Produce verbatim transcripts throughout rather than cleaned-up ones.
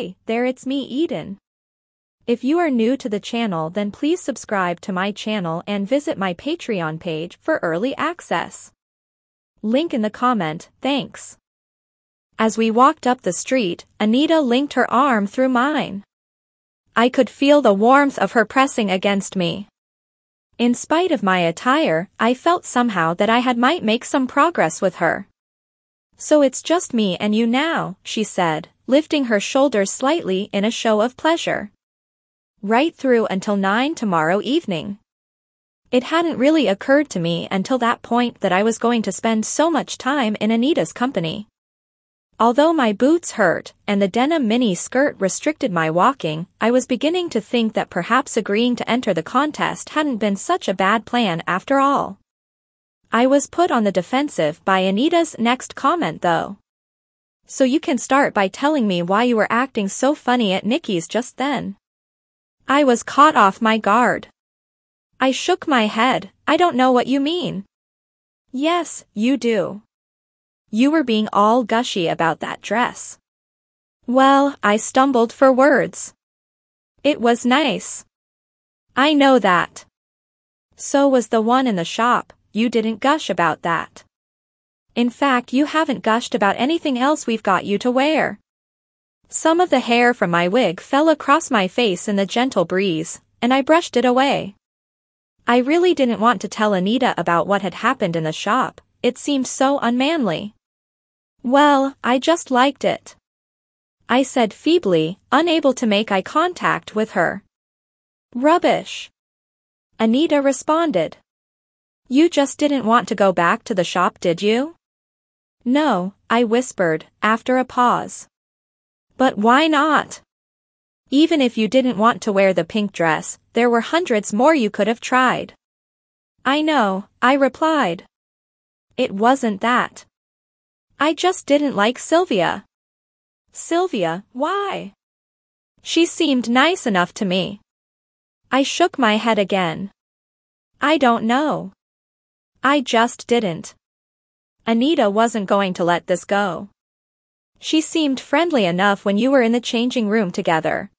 Hey, there, it's me, Eden. If you are new to the channel, then please subscribe to my channel and visit my Patreon page for early access. Link in the comment, thanks. As we walked up the street, Anita linked her arm through mine. I could feel the warmth of her pressing against me. In spite of my attire, I felt somehow that I had might make some progress with her. So it's just me and you now, she said, lifting her shoulders slightly in a show of pleasure. Right through until nine tomorrow evening. It hadn't really occurred to me until that point that I was going to spend so much time in Anita's company. Although my boots hurt, and the denim mini skirt restricted my walking, I was beginning to think that perhaps agreeing to enter the contest hadn't been such a bad plan after all. I was put on the defensive by Anita's next comment though. So you can start by telling me why you were acting so funny at Nikki's just then. I was caught off my guard. I shook my head. I don't know what you mean. Yes, you do. You were being all gushy about that dress. Well, I stumbled for words. It was nice. I know that. So was the one in the shop. You didn't gush about that. In fact, you haven't gushed about anything else we've got you to wear. Some of the hair from my wig fell across my face in the gentle breeze, and I brushed it away. I really didn't want to tell Anita about what had happened in the shop. It seemed so unmanly. Well, I just liked it. I said feebly, unable to make eye contact with her. Rubbish. Anita responded. You just didn't want to go back to the shop, did you? No, I whispered, after a pause. But why not? Even if you didn't want to wear the pink dress, there were hundreds more you could have tried. I know, I replied. It wasn't that. I just didn't like Sylvia. Sylvia, why? She seemed nice enough to me. I shook my head again. I don't know. I just didn't. Anita wasn't going to let this go. She seemed friendly enough when you were in the changing room together.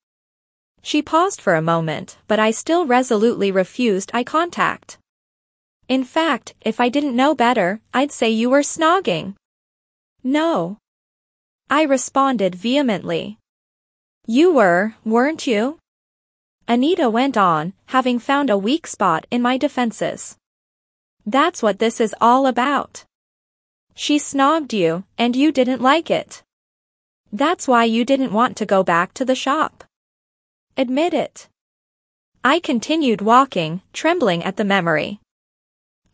She paused for a moment, but I still resolutely refused eye contact. In fact, if I didn't know better, I'd say you were snogging. No. I responded vehemently. You were, weren't you? Anita went on, having found a weak spot in my defenses. That's what this is all about. She snogged you, and you didn't like it. That's why you didn't want to go back to the shop. Admit it. I continued walking, trembling at the memory.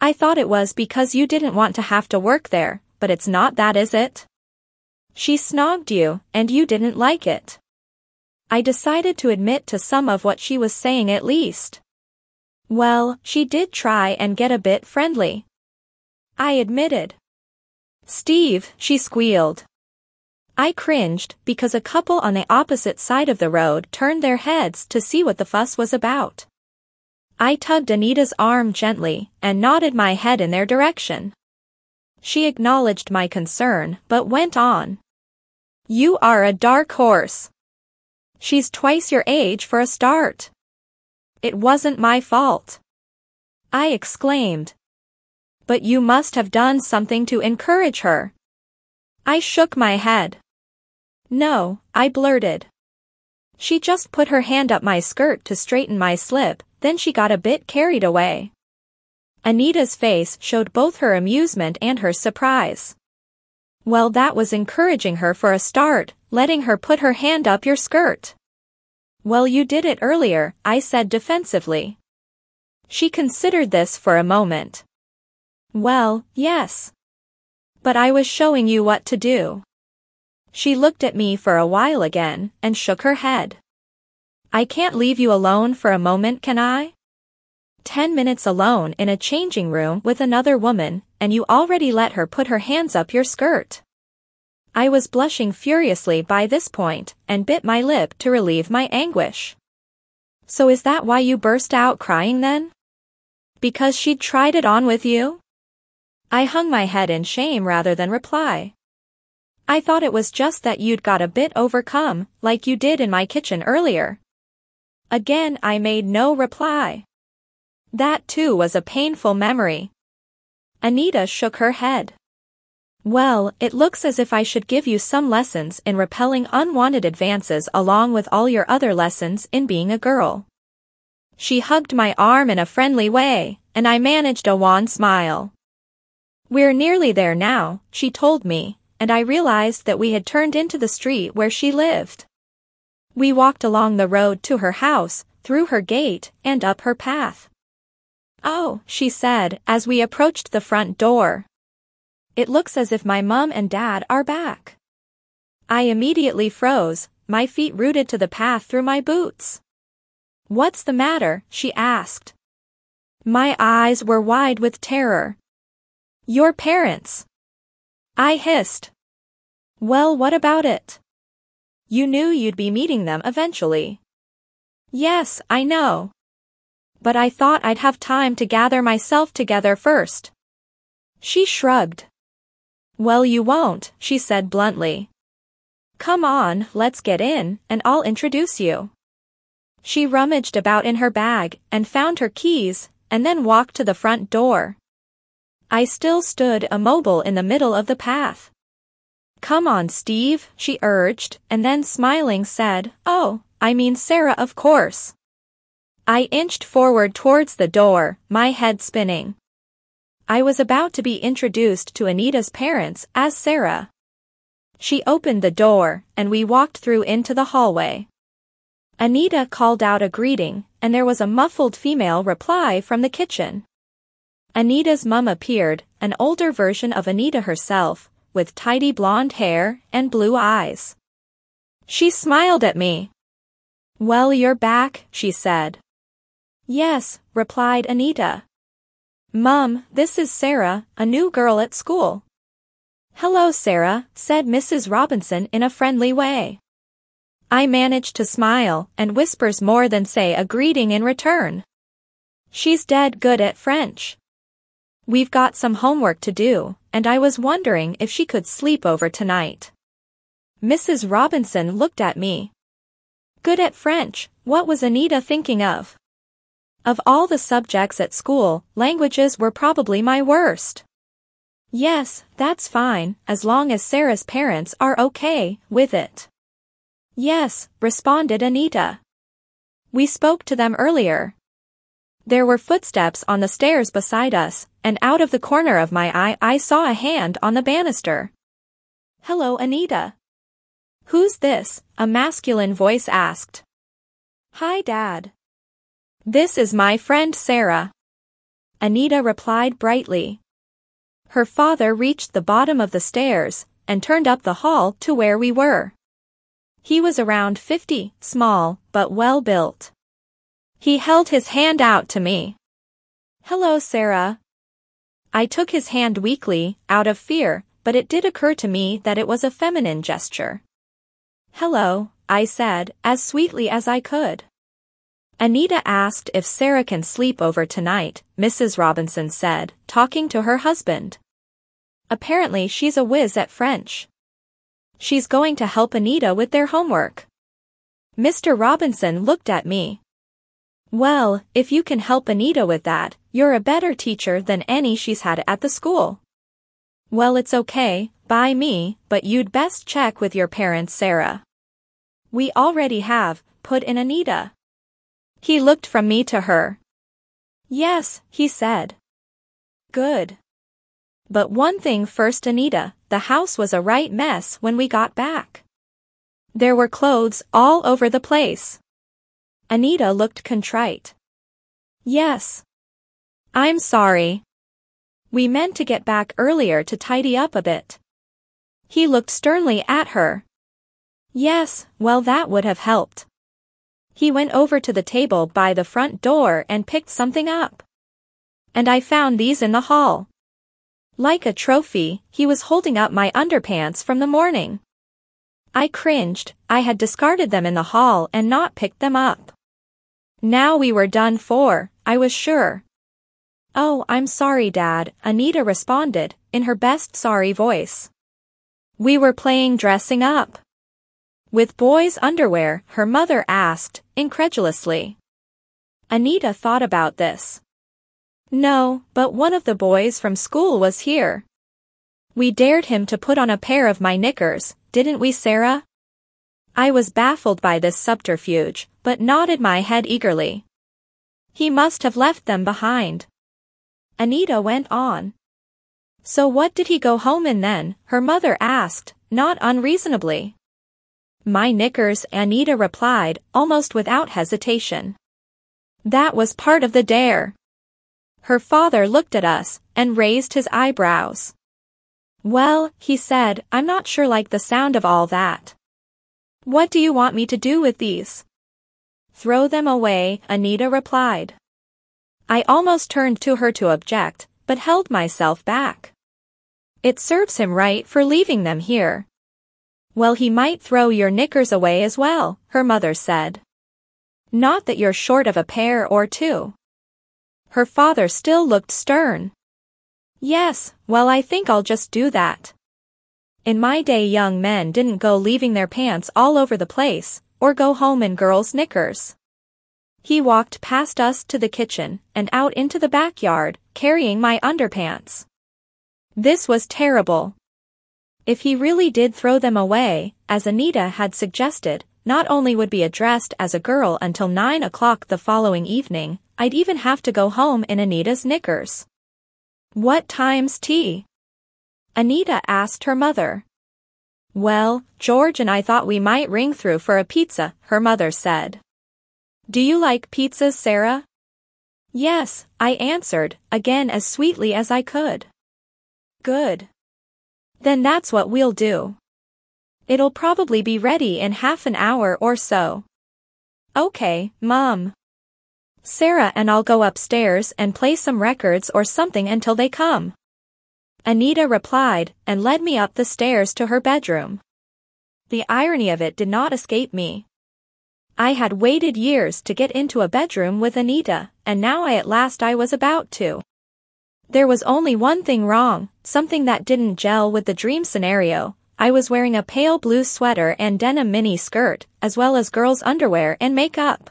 I thought it was because you didn't want to have to work there, but it's not that, is it? She snogged you, and you didn't like it. I decided to admit to some of what she was saying at least. Well, she did try and get a bit friendly. I admitted. Steve, she squealed. I cringed because a couple on the opposite side of the road turned their heads to see what the fuss was about. I tugged Anita's arm gently and nodded my head in their direction. She acknowledged my concern but went on. You are a dark horse. She's twice your age for a start. It wasn't my fault. I exclaimed. But you must have done something to encourage her. I shook my head. No, I blurted. She just put her hand up my skirt to straighten my slip, then she got a bit carried away. Anita's face showed both her amusement and her surprise. Well, that was encouraging her for a start, letting her put her hand up your skirt. Well, you did it earlier, I said defensively. She considered this for a moment. Well, yes. But I was showing you what to do. She looked at me for a while again, and shook her head. I can't leave you alone for a moment, can I? Ten minutes alone in a changing room with another woman, and you already let her put her hands up your skirt. I was blushing furiously by this point, and bit my lip to relieve my anguish. So is that why you burst out crying then? Because she'd tried it on with you? I hung my head in shame rather than reply. I thought it was just that you'd got a bit overcome, like you did in my kitchen earlier. Again I made no reply. That too was a painful memory. Anita shook her head. Well, it looks as if I should give you some lessons in repelling unwanted advances along with all your other lessons in being a girl. She hugged my arm in a friendly way, and I managed a wan smile. We're nearly there now, she told me, and I realized that we had turned into the street where she lived. We walked along the road to her house, through her gate, and up her path. Oh, she said, as we approached the front door. It looks as if my mum and dad are back. I immediately froze, my feet rooted to the path through my boots. What's the matter? She asked. My eyes were wide with terror. Your parents? I hissed. Well, what about it? You knew you'd be meeting them eventually. Yes, I know. But I thought I'd have time to gather myself together first. She shrugged. Well, you won't, she said bluntly. Come on, let's get in, and I'll introduce you. She rummaged about in her bag, and found her keys, and then walked to the front door. I still stood immobile in the middle of the path. Come on, Steve, she urged, and then smiling said, Oh, I mean Sarah, of course. I inched forward towards the door, my head spinning. I was about to be introduced to Anita's parents as Sarah. She opened the door, and we walked through into the hallway. Anita called out a greeting, and there was a muffled female reply from the kitchen. Anita's mum appeared, an older version of Anita herself, with tidy blonde hair and blue eyes. She smiled at me. Well, you're back, she said. Yes, replied Anita. Mum, this is Sarah, a new girl at school. Hello, Sarah, said Missus Robinson in a friendly way. I managed to smile and whispers more than say a greeting in return. She's dead good at French. We've got some homework to do, and I was wondering if she could sleep over tonight. Missus Robinson looked at me. Good at French, what was Anita thinking of? Of all the subjects at school, languages were probably my worst. Yes, that's fine, as long as Sarah's parents are okay with it. Yes, responded Anita. We spoke to them earlier. There were footsteps on the stairs beside us, and out of the corner of my eye I saw a hand on the banister. Hello, Anita. Who's this? A masculine voice asked. Hi, Dad. This is my friend Sarah. Anita replied brightly. Her father reached the bottom of the stairs and turned up the hall to where we were. He was around fifty, small, but well-built. He held his hand out to me. Hello, Sarah. I took his hand weakly, out of fear, but it did occur to me that it was a feminine gesture. Hello, I said, as sweetly as I could. Anita asked if Sarah can sleep over tonight, Missus Robinson said, talking to her husband. Apparently she's a whiz at French. She's going to help Anita with their homework. Mister Robinson looked at me. Well, if you can help Anita with that, you're a better teacher than any she's had at the school. Well, it's okay, by me, but you'd best check with your parents, Sarah. We already have, put in Anita. He looked from me to her. Yes, he said. Good. But one thing first, Anita, the house was a right mess when we got back. There were clothes all over the place. Anita looked contrite. Yes. I'm sorry. We meant to get back earlier to tidy up a bit. He looked sternly at her. Yes, well, that would have helped. He went over to the table by the front door and picked something up. And I found these in the hall. Like a trophy, he was holding up my underpants from the morning. I cringed, I had discarded them in the hall and not picked them up. Now we were done for, I was sure. Oh, I'm sorry, Dad, Anita responded, in her best sorry voice. We were playing dressing up. With boys' underwear, her mother asked, incredulously. Anita thought about this. No, but one of the boys from school was here. We dared him to put on a pair of my knickers, didn't we, Sarah? I was baffled by this subterfuge, but nodded my head eagerly. He must have left them behind. Anita went on. So what did he go home in then? Her mother asked, not unreasonably. My knickers, Anita replied, almost without hesitation. That was part of the dare. Her father looked at us, and raised his eyebrows. Well, he said, I'm not sure like the sound of all that. What do you want me to do with these? Throw them away, Anita replied. I almost turned to her to object, but held myself back. It serves him right for leaving them here. Well, he might throw your knickers away as well, her mother said. Not that you're short of a pair or two. Her father still looked stern. Yes, well, I think I'll just do that. In my day, young men didn't go leaving their pants all over the place, or go home in girls' knickers. He walked past us to the kitchen, and out into the backyard, carrying my underpants. This was terrible. If he really did throw them away, as Anita had suggested, not only would be addressed as a girl until nine o'clock the following evening, I'd even have to go home in Anita's knickers. What time's tea? Anita asked her mother. Well, George and I thought we might ring through for a pizza, her mother said. Do you like pizzas, Sarah? Yes, I answered, again as sweetly as I could. Good. Then that's what we'll do. It'll probably be ready in half an hour or so. Okay, Mom. Sarah and I'll go upstairs and play some records or something until they come. Anita replied, and led me up the stairs to her bedroom. The irony of it did not escape me. I had waited years to get into a bedroom with Anita, and now I at last I was about to. There was only one thing wrong, something that didn't gel with the dream scenario. I was wearing a pale blue sweater and denim mini skirt, as well as girls' underwear and makeup.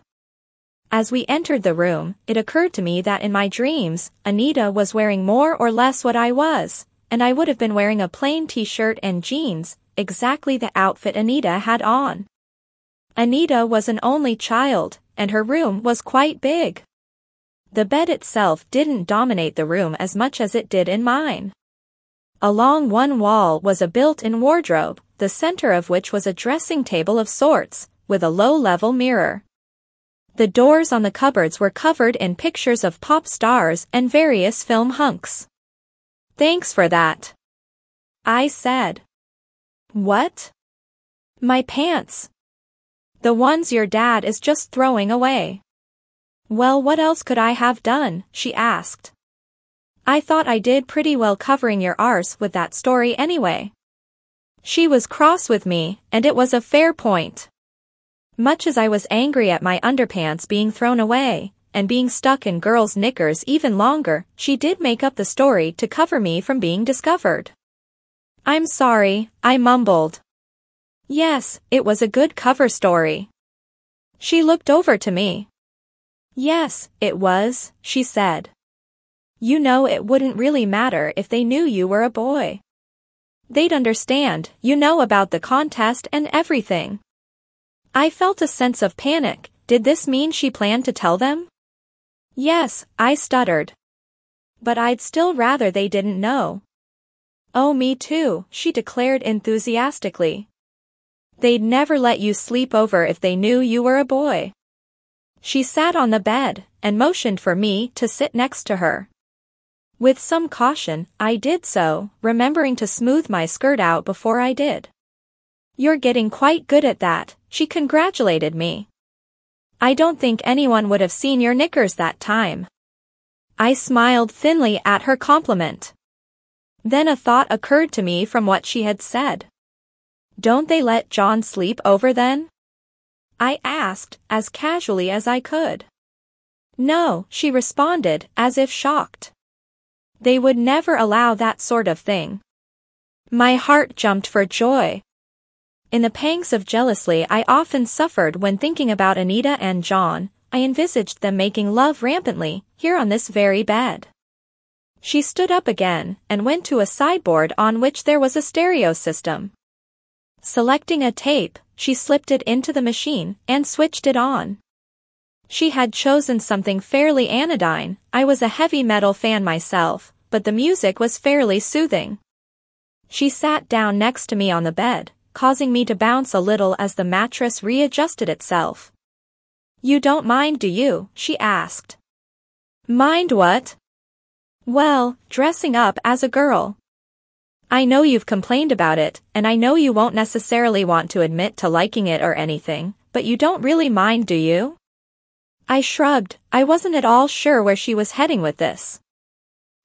As we entered the room, it occurred to me that in my dreams, Anita was wearing more or less what I was, and I would have been wearing a plain t-shirt and jeans, exactly the outfit Anita had on. Anita was an only child, and her room was quite big. The bed itself didn't dominate the room as much as it did in mine. Along one wall was a built-in wardrobe, the center of which was a dressing table of sorts, with a low-level mirror. The doors on the cupboards were covered in pictures of pop stars and various film hunks. Thanks for that, I said. What? My pants. The ones your dad is just throwing away. Well, what else could I have done, she asked. I thought I did pretty well covering your arse with that story anyway. She was cross with me, and it was a fair point. Much as I was angry at my underpants being thrown away, and being stuck in girls' knickers even longer, she did make up the story to cover me from being discovered. I'm sorry, I mumbled. Yes, it was a good cover story. She looked over to me. Yes, it was, she said. You know, it wouldn't really matter if they knew you were a boy. They'd understand, you know, about the contest and everything. I felt a sense of panic. Did this mean she planned to tell them? Yes, I stuttered. But I'd still rather they didn't know. Oh, me too, she declared enthusiastically. They'd never let you sleep over if they knew you were a boy. She sat on the bed, and motioned for me to sit next to her. With some caution, I did so, remembering to smooth my skirt out before I did. You're getting quite good at that, she congratulated me. I don't think anyone would have seen your knickers that time. I smiled thinly at her compliment. Then a thought occurred to me from what she had said. Don't they let John sleep over then? I asked, as casually as I could. No, she responded, as if shocked. They would never allow that sort of thing. My heart jumped for joy. In the pangs of jealousy I often suffered when thinking about Anita and John, I envisaged them making love rampantly, here on this very bed. She stood up again, and went to a sideboard on which there was a stereo system. Selecting a tape, she slipped it into the machine, and switched it on. She had chosen something fairly anodyne. I was a heavy metal fan myself, but the music was fairly soothing. She sat down next to me on the bed, causing me to bounce a little as the mattress readjusted itself. "You don't mind, do you?" she asked. "Mind what?" "Well, dressing up as a girl. I know you've complained about it, and I know you won't necessarily want to admit to liking it or anything, but you don't really mind, do you?" I shrugged. I wasn't at all sure where she was heading with this.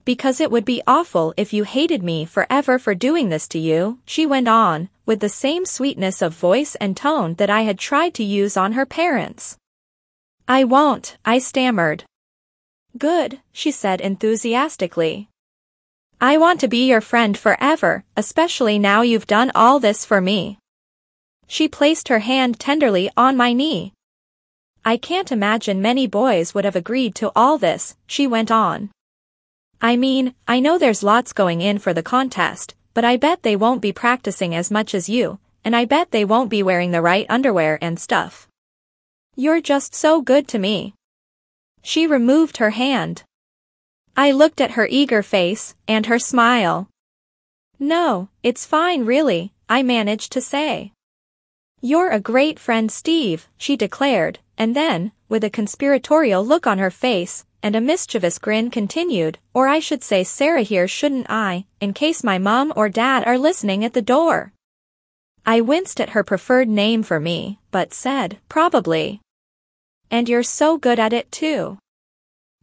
"Because it would be awful if you hated me forever for doing this to you," she went on, with the same sweetness of voice and tone that I had tried to use on her parents. "I won't," I stammered. "Good," she said enthusiastically. "I want to be your friend forever, especially now you've done all this for me." She placed her hand tenderly on my knee. "I can't imagine many boys would have agreed to all this," she went on. "I mean, I know there's lots going in for the contest, but I bet they won't be practicing as much as you, and I bet they won't be wearing the right underwear and stuff. You're just so good to me." She removed her hand. I looked at her eager face, and her smile. "No, it's fine really," I managed to say. "You're a great friend, Steve," she declared, and then, with a conspiratorial look on her face, and a mischievous grin continued, "Or I should say Sarah here, shouldn't I, in case my mom or dad are listening at the door." I winced at her preferred name for me, but said, "Probably. And you're so good at it too.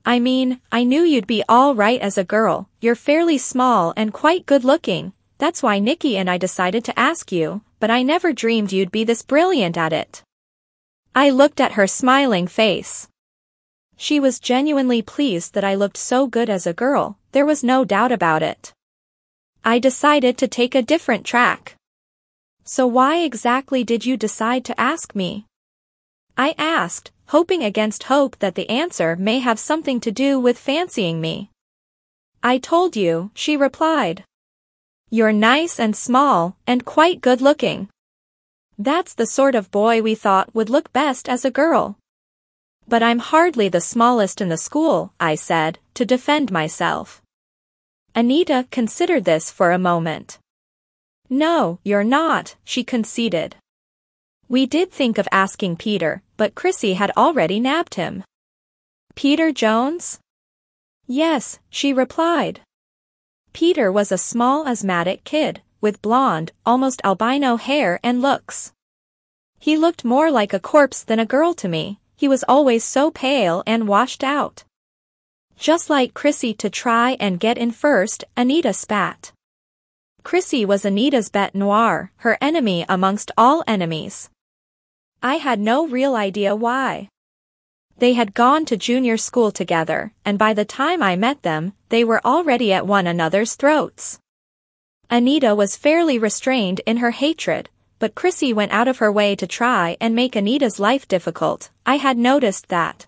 I mean, I knew you'd be all right as a girl, you're fairly small and quite good-looking, that's why Nikki and I decided to ask you, but I never dreamed you'd be this brilliant at it." I looked at her smiling face. She was genuinely pleased that I looked so good as a girl, there was no doubt about it. I decided to take a different track. "So why exactly did you decide to ask me?" I asked, hoping against hope that the answer may have something to do with fancying me. "I told you," she replied. "You're nice and small, and quite good-looking. That's the sort of boy we thought would look best as a girl." "But I'm hardly the smallest in the school," I said, to defend myself. Anita considered this for a moment. "No, you're not," she conceded. "We did think of asking Peter, but Chrissy had already nabbed him." "Peter Jones?" "Yes," she replied. Peter was a small asthmatic kid, with blonde, almost albino hair and looks. He looked more like a corpse than a girl to me, he was always so pale and washed out. "Just like Chrissy to try and get in first," Anita spat. Chrissy was Anita's bête noire, her enemy amongst all enemies. I had no real idea why. They had gone to junior school together, and by the time I met them, they were already at one another's throats. Anita was fairly restrained in her hatred, but Chrissy went out of her way to try and make Anita's life difficult. I had noticed that.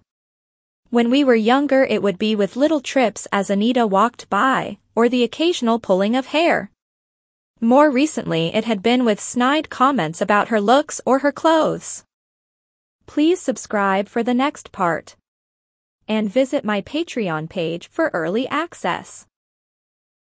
When we were younger it would be with little trips as Anita walked by, or the occasional pulling of hair. More recently it had been with snide comments about her looks or her clothes. Please subscribe for the next part. And visit my Patreon page for early access.